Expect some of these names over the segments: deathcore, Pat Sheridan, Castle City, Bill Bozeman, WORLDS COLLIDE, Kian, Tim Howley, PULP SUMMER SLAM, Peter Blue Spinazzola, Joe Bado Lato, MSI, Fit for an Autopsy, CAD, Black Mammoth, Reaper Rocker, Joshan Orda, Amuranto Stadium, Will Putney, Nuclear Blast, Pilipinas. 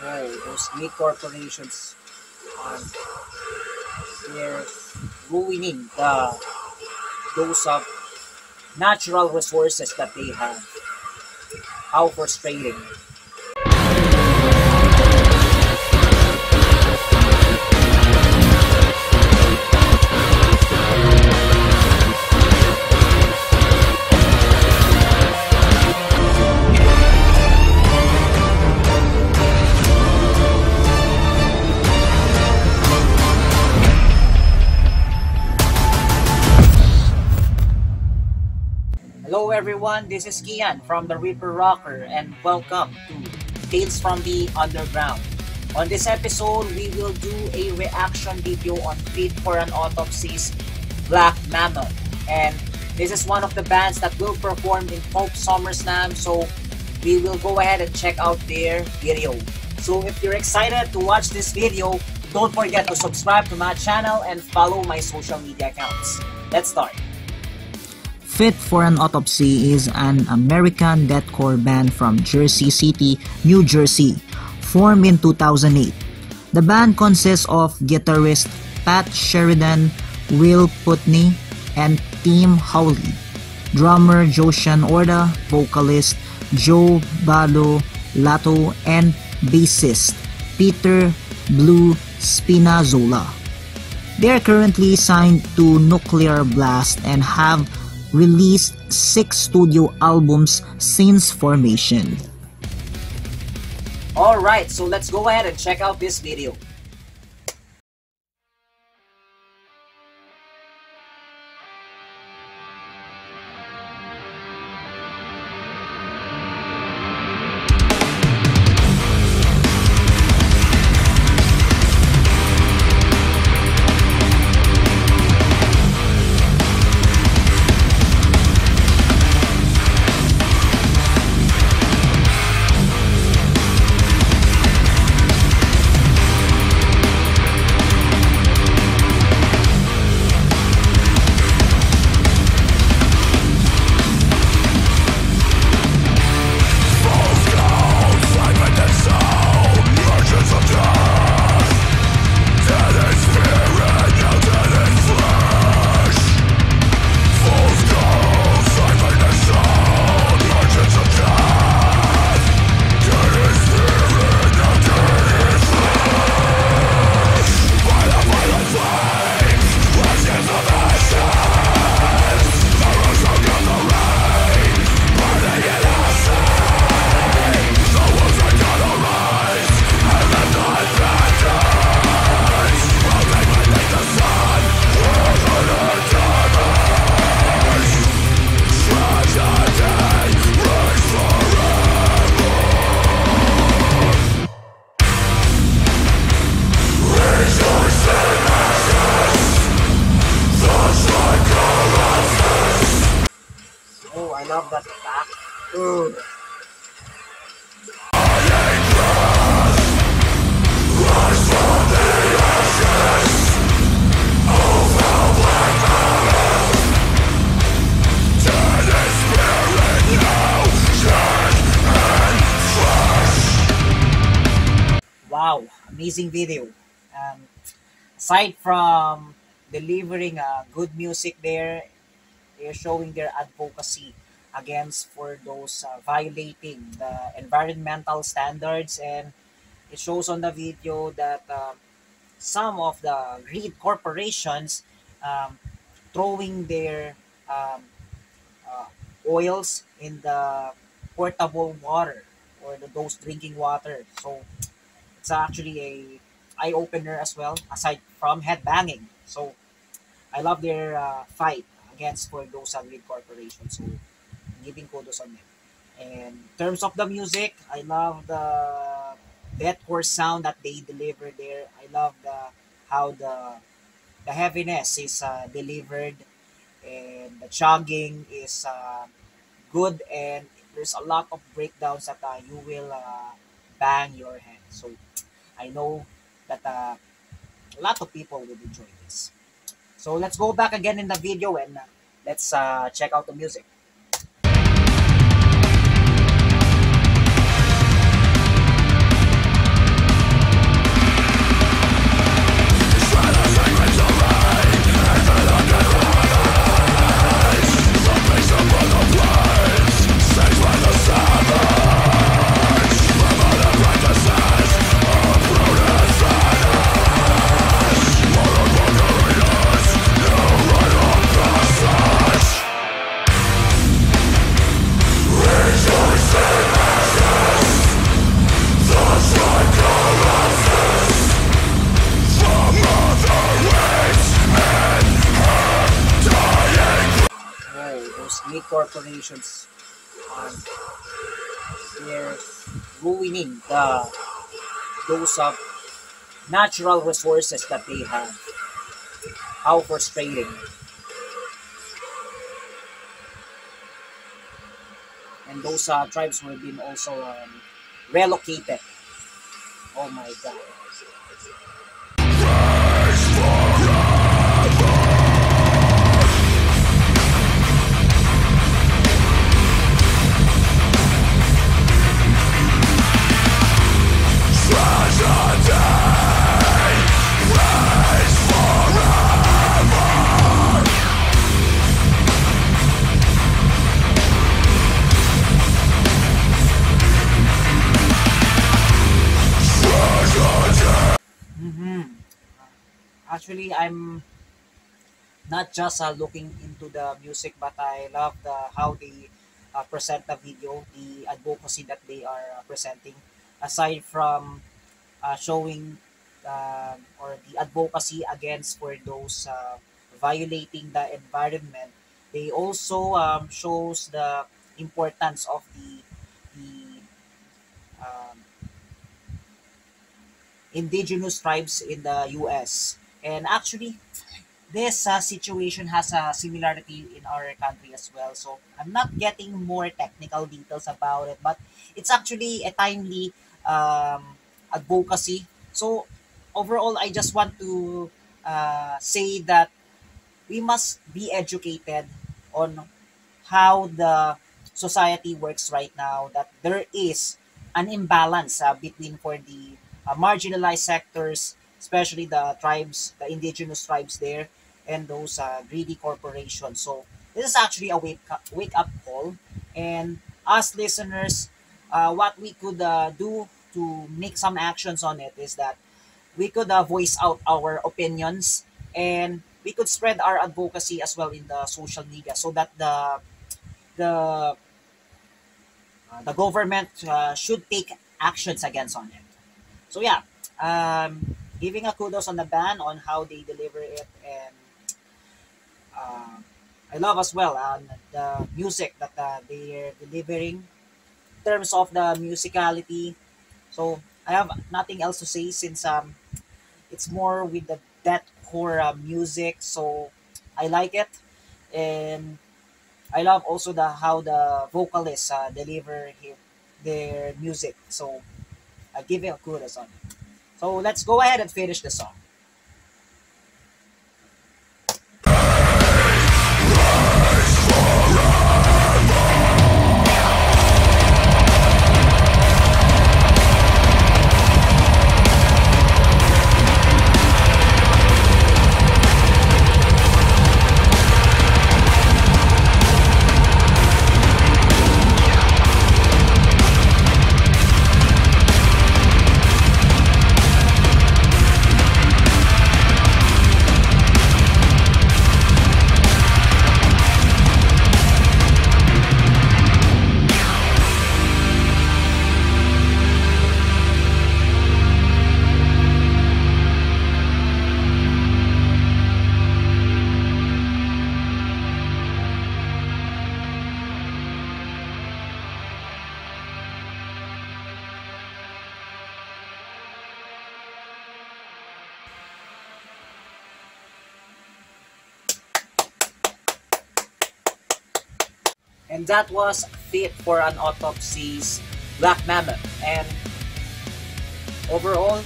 Right, those big corporations they're ruining those of natural resources that they have. How frustrating. Hello everyone, this is Kian from the Reaper Rocker and welcome to Tales from the Underground. On this episode, we will do a reaction video on Fit for an Autopsy's Black Mammoth. And this is one of the bands that will perform in Pulp Summer Slam, so we will go ahead and check out their video. So if you're excited to watch this video, don't forget to subscribe to my channel and follow my social media accounts. Let's start. Fit for an Autopsy is an American deathcore band from Jersey City, New Jersey, formed in 2008. The band consists of guitarist Pat Sheridan, Will Putney, and Tim Howley, drummer Joshan Orda, vocalist Joe Bado Lato, and bassist Peter Blue Spinazzola. They are currently signed to Nuclear Blast and have released 6 studio albums since formation. Alright, so let's go ahead and check out this video. Wow, amazing video. Aside from delivering good music there, they're showing their advocacy against for those violating the environmental standards, and it shows on the video that some of the greed corporations throwing their oils in the portable water or those drinking water. So it's actually a eye-opener as well, aside from headbanging. So I love their fight against for those greed corporations. So giving kudos on it. And in terms of the music, I love the deathcore sound that they deliver there. I love how the heaviness is delivered, and the chugging is good, and there's a lot of breakdowns that you will bang your head. So I know that a lot of people will enjoy this. So let's go back again in the video and let's check out the music. big corporations, they're ruining those of natural resources that they have. How frustrating. And those tribes were being also relocated. Oh my God. Actually, I'm not just looking into the music, but I love how they present the video, the advocacy that they are presenting. Aside from showing or the advocacy against for those violating the environment, they also shows the importance of the indigenous tribes in the U.S. And actually, this situation has a similarity in our country as well. So I'm not getting more technical details about it, but it's actually a timely advocacy. So overall, I just want to say that we must be educated on how the society works right now, that there is an imbalance between for the marginalized sectors, especially the tribes, the indigenous tribes there, and those greedy corporations. So this is actually a wake-up call. And us listeners, what we could do to make some actions on it is that we could voice out our opinions, and we could spread our advocacy as well in the social media, so that the government should take actions against on it. So yeah, giving a kudos on the band on how they deliver it, and I love as well the music that they're delivering in terms of the musicality. So I have nothing else to say, since it's more with the deathcore music, so I like it. And I love also how the vocalists deliver their music, so I give it a kudos on it. So let's go ahead and finish the song. And that was Fit for an Autopsy's Black Mammoth. And overall,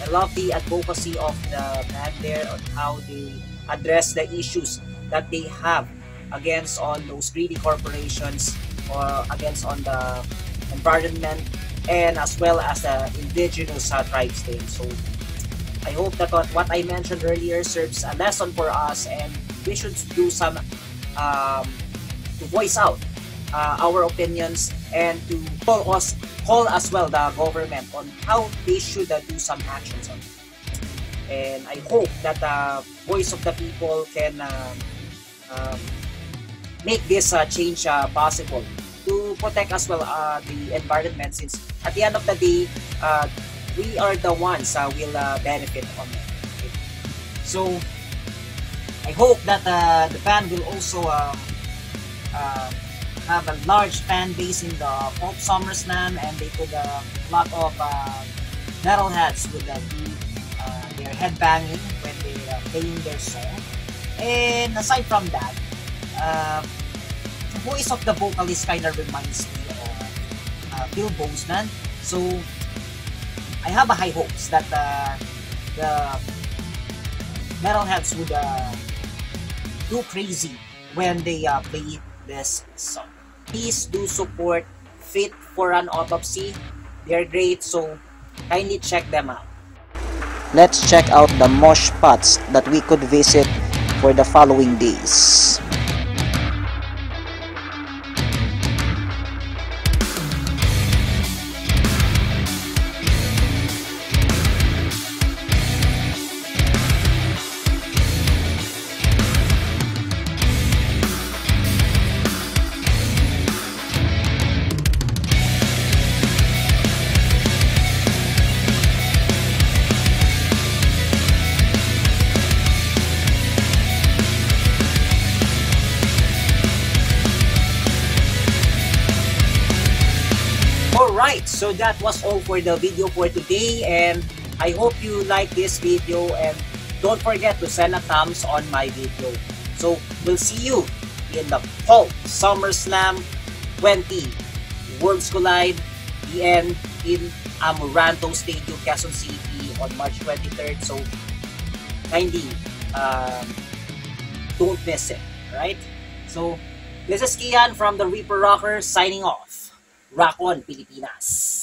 I love the advocacy of the band there on how they address the issues that they have against on those greedy corporations, or against on the environment, and as well as the indigenous tribes there. So I hope that what I mentioned earlier serves a lesson for us, and we should do some to voice out our opinions, and to call as well the government on how they should do some actions on it. And I hope that the voice of the people can make this change possible to protect as well the environment, since at the end of the day, we are the ones that will benefit on it. Okay. So I hope that the band will also have a large fan base in the Pulp Summer Slam, and they put a lot of metalheads with their headbanging when they are playing their song. And aside from that, the voice of the vocalist kind of reminds me of Bill Bozeman. So I have a high hopes that the metalheads would go crazy when they play this song. Please do support Fit for an Autopsy. They're great, so kindly check them out. Let's check out the mosh pits that we could visit for the following days. Alright, so that was all for the video for today, and I hope you like this video, and don't forget to send a thumbs on my video. So we'll see you in the Pulp Summer Slam 20 Worlds Collide event in Amuranto Stadium, Castle City on March 23rd. So kindly don't miss it, right? So this is Kian from the Reaper Rocker signing off. Rock on, Pilipinas!